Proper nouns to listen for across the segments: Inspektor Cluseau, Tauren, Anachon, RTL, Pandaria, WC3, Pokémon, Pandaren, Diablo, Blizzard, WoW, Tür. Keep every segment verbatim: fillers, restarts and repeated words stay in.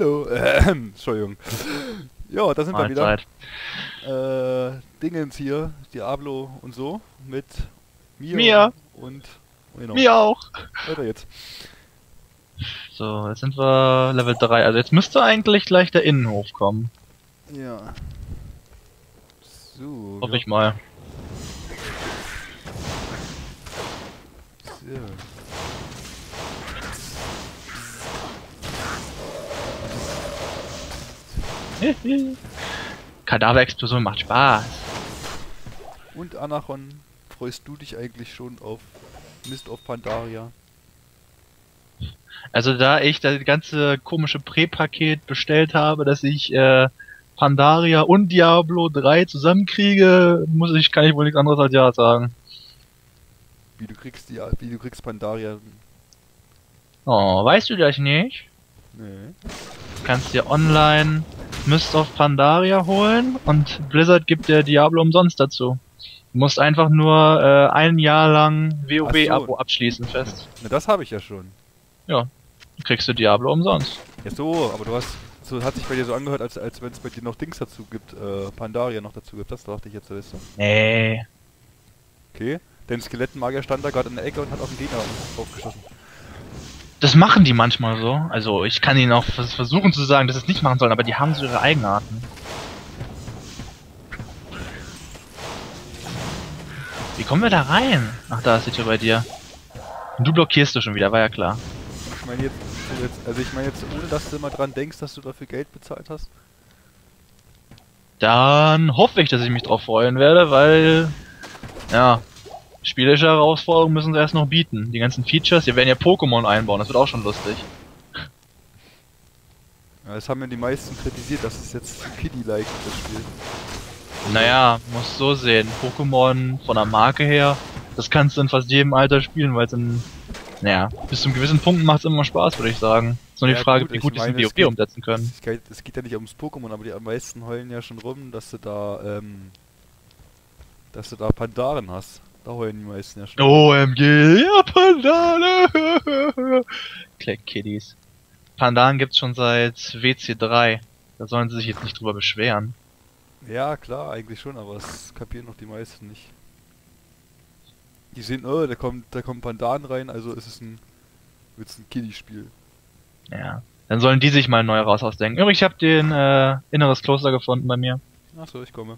Hallo. Äh, Entschuldigung. Ja, da sind Mal wir wieder. Zeit. Äh, Dingens hier, Diablo und so, mit mir, mir. und... Genau. Mir auch. Weiter jetzt. So, jetzt sind wir Level drei. Also jetzt müsste eigentlich gleich der Innenhof kommen. Ja. So. Hoffe ich mal. So. Kadaverexplosion macht Spaß. Und Anachon, freust du dich eigentlich schon auf Mist auf Pandaria? Also da ich das ganze komische Prä-Paket bestellt habe, dass ich äh, Pandaria und Diablo drei zusammenkriege, muss ich, kann ich wohl nichts anderes als ja sagen. Wie du kriegst die, wie du kriegst Pandaria. Oh, weißt du das nicht? Nee. Du kannst dir online Mist auf Pandaria holen und Blizzard gibt dir Diablo umsonst dazu. Du musst einfach nur äh, ein Jahr lang WoW-Abo abschließen fest. Na, das habe ich ja schon. Ja, kriegst du Diablo umsonst. Ja so, aber du hast, so hat sich bei dir so angehört, als, als wenn es bei dir noch Dings dazu gibt, äh, Pandaria noch dazu gibt, das dachte ich jetzt so. Nee. Okay, denn Skelettenmagier stand da gerade in der Ecke und hat auf den Gegner aufgeschossen. Das machen die manchmal so. Also ich kann ihnen auch versuchen zu sagen, dass sie es nicht machen sollen, aber die haben so ihre Eigenarten. Wie kommen wir da rein? Ach, da ist die Tür bei dir. Und du blockierst du schon wieder, war ja klar. Ich meine jetzt, also ich meine jetzt, ohne dass du immer dran denkst, dass du dafür Geld bezahlt hast. Dann hoffe ich, dass ich mich drauf freuen werde, weil, ja, spielerische Herausforderungen müssen sie erst noch bieten. Die ganzen Features, wir werden ja Pokémon einbauen, das wird auch schon lustig. Ja, das haben ja die meisten kritisiert, dass es jetzt Kiddie-like das Spiel. Naja, muss so sehen. Pokémon von der Marke her, das kannst du in fast jedem Alter spielen, weil es in... Naja, bis zu einem gewissen Punkt macht es immer Spaß, würde ich sagen. Ist nur ja, die Frage, gut, wie gut die es in WoW umsetzen können. Es geht, es geht ja nicht ums Pokémon, aber die am meisten heulen ja schon rum, dass du da, ähm... dass du da Pandaren hast. Da heulen die meisten ja schon. O M G, ja Pandaren! Kleck Kiddies. Pandaren gibt's schon seit W C drei. Da sollen sie sich jetzt nicht drüber beschweren. Ja, klar, eigentlich schon, aber es kapieren noch die meisten nicht. Die sehen, oh, da kommt, da kommen Pandaren rein, also ist es ein, wird's ein Kiddie-Spiel. Ja, dann sollen die sich mal neu raus ausdenken. Übrigens, ich habe den äh, inneres Kloster gefunden bei mir. Achso, ich komme.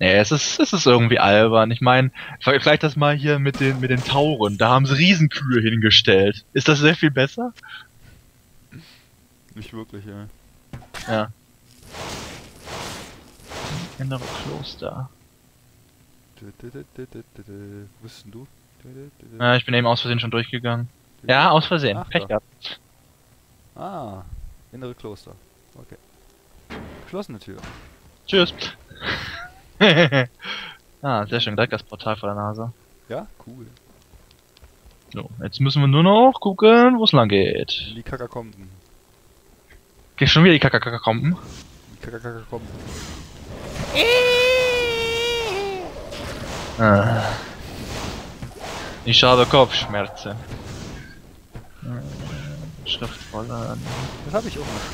Ja, es ist, es ist irgendwie albern. Ich meine, vergleich das mal hier mit den, mit den Tauren. Da haben sie Riesenkühe hingestellt. Ist das sehr viel besser? Nicht wirklich, ja. Ja. Innere Kloster. Wo bist denn du? Ja, ich bin eben aus Versehen schon durchgegangen. Ja, aus Versehen. Ach, Pech gehabt. Ah, innere Kloster. Okay. Geschlossene Tür. Tschüss. Ah, sehr schön. Direkt das Portal vor der Nase. Ja, cool. So, jetzt müssen wir nur noch gucken, wo es lang geht. In die Kakakomben. Geh schon wieder die Kakakomben? Die Kakakomben. Ich habe Kopfschmerzen. Schriftvoller. Das habe ich auch noch.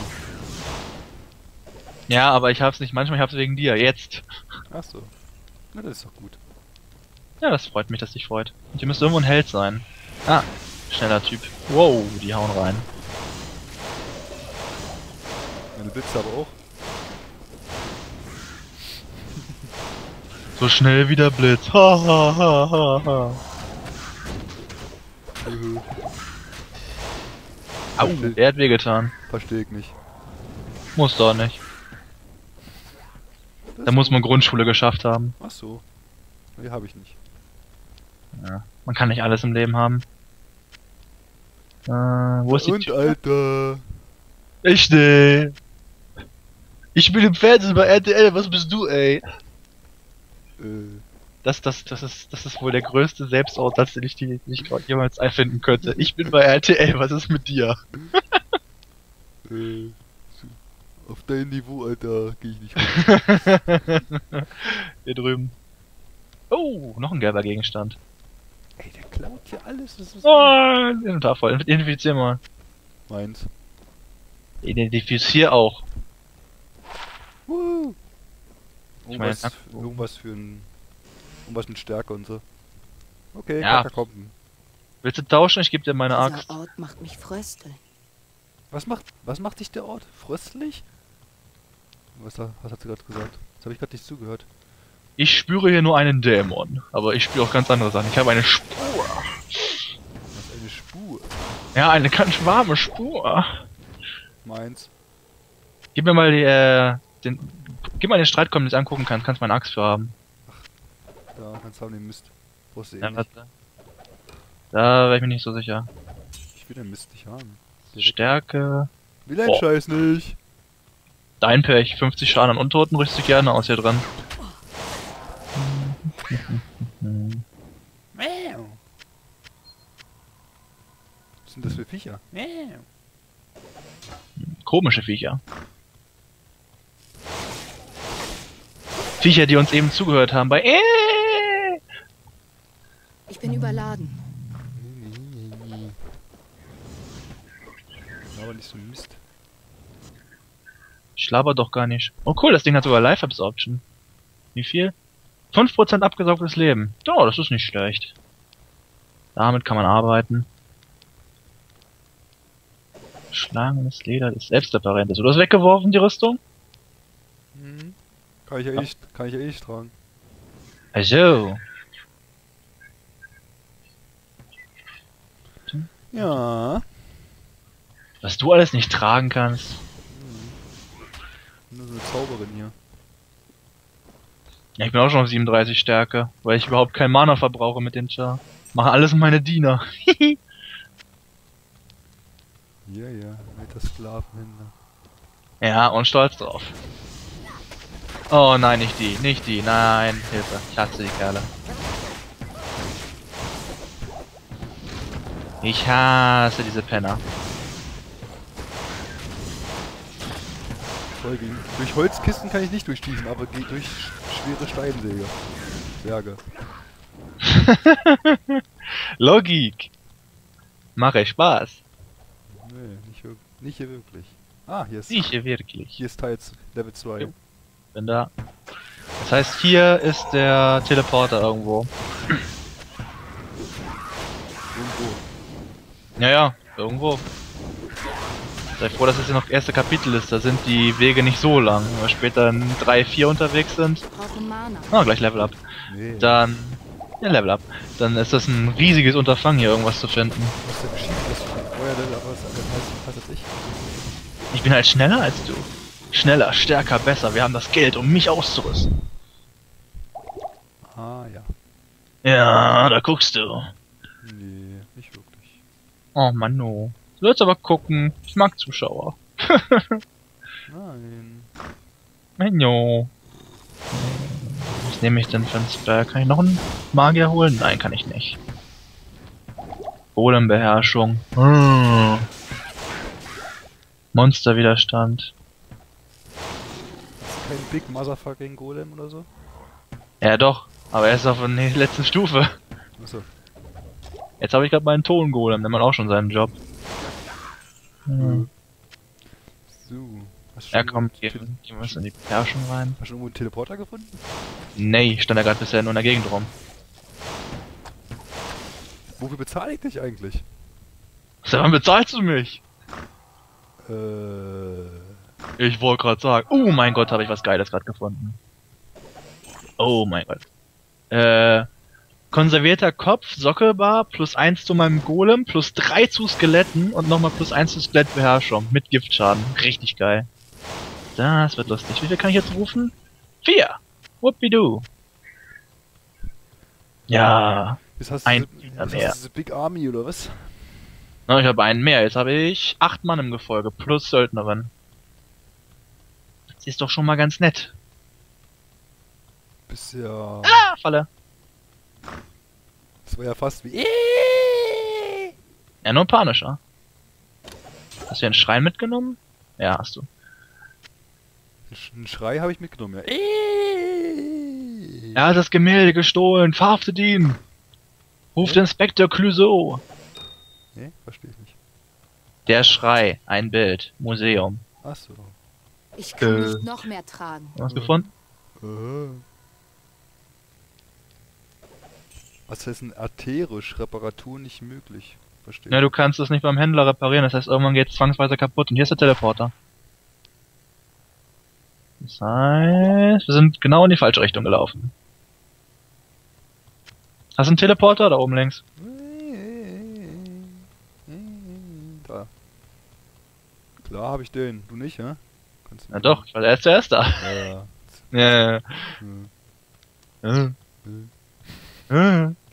Ja, aber ich hab's nicht manchmal, ich hab's wegen dir, jetzt. Ach so. Na, das ist doch gut. Ja, das freut mich, dass dich freut. Und hier müsste irgendwo ein Held sein. Ah, schneller Typ. Wow, die hauen rein. Meine Blitze aber auch. So schnell wie der Blitz. Ha ha ha ha ha. Au, er hat wehgetan. Verstehe ich nicht. Muss doch nicht. Da muss man Grundschule geschafft haben. Ach so. Die habe ich nicht. Ja, man kann nicht alles im Leben haben. Äh, wo ist die Tür? Und Alter. Ich steh. Ich bin im Fernsehen bei R T L. Was bist du, ey? Das, das, das, ist, das ist wohl der größte Selbstaussatz, den ich, die, den ich jemals erfinden könnte. Ich bin bei R T L, was ist mit dir? äh, auf dein Niveau, Alter, gehe ich nicht mit. Hier drüben. Oh, noch ein gelber Gegenstand. Ey, der klaut hier alles. Das ist oh, Inventar voll. Identifizier mal. Meins. Identifizier auch. Woo. Ich meine, irgendwas für ein... Irgendwas mit Stärke und so. Okay, ja. Katakomben. Willst du tauschen? Ich gebe dir meine Axt. Der Ort macht mich fröstlich. Was macht... Was macht dich der Ort? Fröstlich? Was, was hat sie gerade gesagt? Das habe ich gerade nicht zugehört. Ich spüre hier nur einen Dämon. Aber ich spüre auch ganz andere Sachen. Ich habe eine Spur. Was, eine Spur? Ja, eine ganz warme Spur. Meins. Gib mir mal die, äh, den... Gib mal den Streitkolben, den ich angucken kann. Kannst meine Axt für haben. Ach, da kannst du haben den Mist. Brauchst du eh ja, nicht. Da wäre ich mir nicht so sicher. Ich will den Mist nicht haben. Direkt. Stärke... Will ein Scheiß nicht! Dein Pech, fünfzig Schaden an Untoten rührst du gerne aus hier dran. Was sind das für Viecher? Komische Viecher. Viecher, die uns eben zugehört haben bei... Ich bin überladen. Aber nicht so Mist. Ich laber doch gar nicht. Oh cool, das Ding hat sogar Life Absorption. Wie viel? fünf Prozent abgesaugtes Leben. Oh, das ist nicht schlecht. Damit kann man arbeiten. Schlagendes Leder ist selbstapparent. Hast du das weggeworfen, die Rüstung? Mhm. Kann ich ja eh nicht, kann ich ja eh nicht tragen. Also. Ja. Was du alles nicht tragen kannst. Nur so eine Zauberin hier. Ja, ich bin auch schon auf siebenunddreißig Stärke, weil ich überhaupt kein Mana verbrauche mit dem Char. Mache alles meine Diener. Ja, ja, alter Sklavenhändler. Ja, und stolz drauf. Oh nein, nicht die, nicht die, nein, Hilfe, ich hasse die Kerle. Ich hasse diese Penner. Durch Holzkisten kann ich nicht durchschießen, aber geht durch schwere Steinsäge. Berge. Logik! Mache Spaß! Nee, nicht, nicht hier wirklich. Ah, hier ist... Nicht hier wirklich. Hier ist Teils Level zwei. Jo. Bin da. Das heißt, hier ist der Teleporter irgendwo. Irgendwo. Naja, irgendwo. Sei froh, dass es hier noch das erste Kapitel ist, da sind die Wege nicht so lang. Wenn wir später in drei, vier unterwegs sind. Ah, gleich Level Up. Nee. Dann. Ja, Level Up. Dann ist das ein riesiges Unterfangen, hier irgendwas zu finden. Ich bin halt schneller als du. Schneller, stärker, besser. Wir haben das Geld, um mich auszurüsten. Ah, ja. Ja, da guckst du. Nee, nicht wirklich. Oh, Mann, no. Du sollst aber gucken, ich mag Zuschauer. Nein. Menjo. Was nehme ich denn für ein Spell? Kann ich noch einen Magier holen? Nein, kann ich nicht. Bodenbeherrschung. Mmh. Monsterwiderstand. Ist das kein Big Motherfucking Golem oder so? Ja doch, aber er ist auf der letzten Stufe. Achso. Jetzt habe ich gerade meinen Tongolem, der macht auch schon seinen Job. Hm. So. Hast du ja, komm, gehen wir mal in die Beherrschung rein. Hast du irgendwo einen Teleporter gefunden? Nee, stand ja gerade bisher nur in der Gegend rum. Wofür bezahle ich dich eigentlich? Seit wann bezahlst du mich? Äh. Ich wollte gerade sagen. Oh mein Gott, habe ich was Geiles gerade gefunden. Oh mein Gott. Äh. Konservierter Kopf, Sockelbar, plus eins zu meinem Golem, plus drei zu Skeletten und nochmal plus eins zu Skelettbeherrschung mit Giftschaden. Richtig geil. Das wird lustig. Wie viel kann ich jetzt rufen? vier! Whoopidoo! Ja. Jetzt hast du ein diese, mehr. Hast du diese Big Army oder was? Na, ich habe einen mehr. Jetzt habe ich acht Mann im Gefolge plus Söldnerin. Das ist doch schon mal ganz nett. Bisher. Ah, Falle! Das war ja fast wie... Ja, nur panischer. Hast du einen Schrei mitgenommen? Ja, hast du. Einen Schrei habe ich mitgenommen, ja. Er hat das Gemälde gestohlen, verhaftet ihn! Ruft Inspektor Cluseau! Nee, verstehe ich nicht. Der Schrei, ein Bild, Museum. Achso. Ich kann äh. nicht noch mehr tragen. Hast du gefunden? Äh. Was heißt denn arterisch? Reparatur nicht möglich. Verstehe. Ja, du kannst es nicht beim Händler reparieren, das heißt, irgendwann geht es zwangsweise kaputt. Und hier ist der Teleporter. Das heißt, wir sind genau in die falsche Richtung gelaufen. Hast du einen Teleporter da oben links? Da. Klar habe ich den, du nicht, hä? Kannst du ja doch, ich war der zuerst da. Ja. Ja. Ja.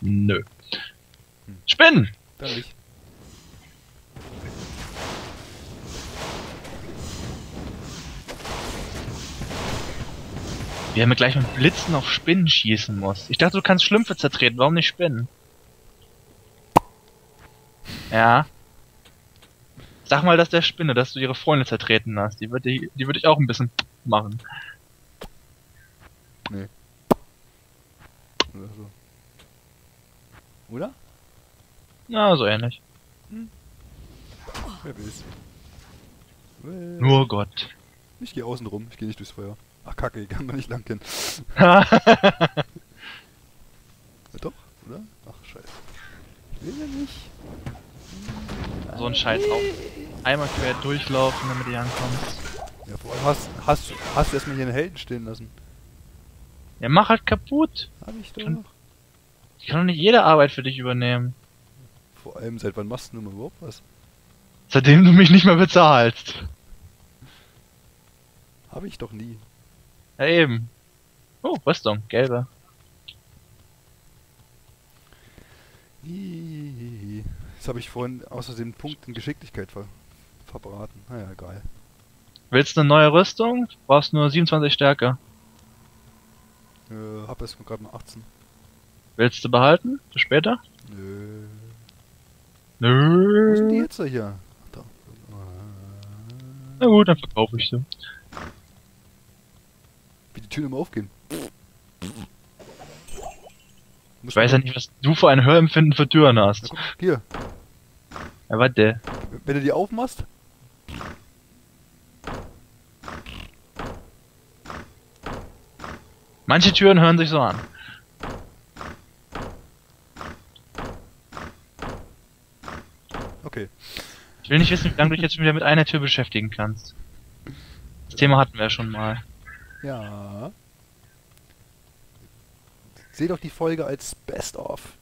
Nö. Spinnen! Dann nicht. Wie er mir gleich mit Blitzen auf Spinnen schießen muss. Ich dachte, du kannst Schlümpfe zertreten, warum nicht Spinnen? Ja. Sag mal das der Spinne, dass du ihre Freunde zertreten hast. Die würde ich, die würde ich auch ein bisschen machen. Nee. Oder so. Oder? Ja, so ähnlich. Hm. Wer will's? Nur Gott. Ich gehe außen rum, ich gehe nicht durchs Feuer. Ach kacke, ich kann da nicht lang gehen. Ja, doch, oder? Ach scheiße. Will er nicht. So ein Scheiß auch. Einmal quer durchlaufen, damit ihr ankommst. Ja, vor allem hast, hast, hast du erstmal hier einen Helden stehen lassen. Ja, mach halt kaputt. Hab ich doch. Kann, ich kann doch nicht jede Arbeit für dich übernehmen. Vor allem, seit wann machst du denn überhaupt was? Seitdem du mich nicht mehr bezahlst. Hab ich doch nie. Ja, eben. Oh, Rüstung, gelbe. Jetzt habe ich vorhin außerdem den Punkt in Geschicklichkeit ver verbraten. Naja, geil. Willst du eine neue Rüstung? Brauchst nur siebenundzwanzig Stärke. Äh, hab erst gerade mal achtzehn. Willst du behalten? Für später? Nö. Nö. Wo sind die jetzt hier? Ach, da. Na gut, dann verkaufe ich sie. Wie die Türen immer aufgehen. Ich weiß ja nicht, was du für ein Hörempfinden für Türen hast. Na, guck, hier. Ja, warte. Wenn du die aufmachst. Manche Türen hören sich so an. Okay. Ich will nicht wissen, wie lange du dich jetzt wieder mit einer Tür beschäftigen kannst. Das Thema hatten wir ja schon mal. Ja. Seht doch die Folge als Best-of.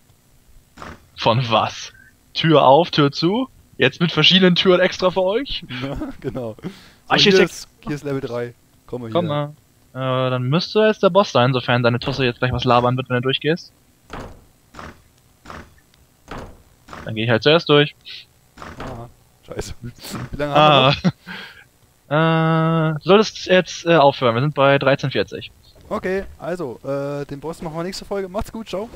Von was? Tür auf, Tür zu? Jetzt mit verschiedenen Türen extra für euch? Ja, genau. So, Ach, hier, ist, hier ist Level drei. Komm mal hier. Komm mal. Äh, dann müsste jetzt der Boss sein, sofern deine Tosse jetzt gleich was labern wird, wenn du durchgehst. Dann gehe ich halt zuerst durch. Ah, scheiße. Wie lange ah. haben wir noch? Äh, du solltest jetzt äh, aufhören, wir sind bei dreizehn vierzig. Okay, also, äh, den Boss machen wir nächste Folge. Macht's gut, ciao!